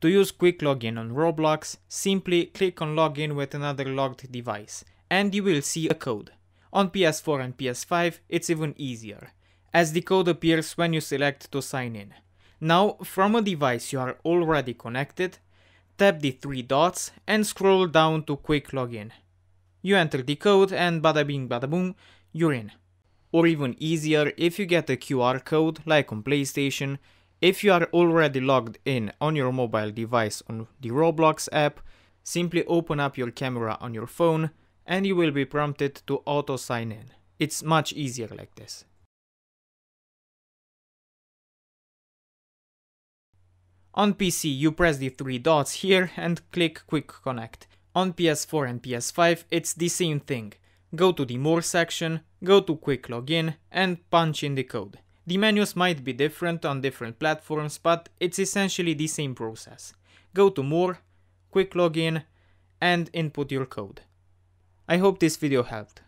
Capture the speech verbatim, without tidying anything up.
To use Quick Login on Roblox, simply click on Login with another logged device, and you will see a code. On P S four and P S five, it's even easier, as the code appears when you select to sign in. Now, from a device you are already connected, tap the three dots and scroll down to Quick Login. You enter the code and bada bing bada boom, you're in. Or even easier, if you get a Q R code, like on PlayStation. If you are already logged in on your mobile device on the Roblox app, simply open up your camera on your phone and you will be prompted to auto sign in. It's much easier like this. On P C, you press the three dots here and click Quick Connect. On P S four and P S five, it's the same thing. Go to the More section, go to Quick Login and punch in the code. The menus might be different on different platforms, but it's essentially the same process. Go to More, Quick Login, and input your code. I hope this video helped.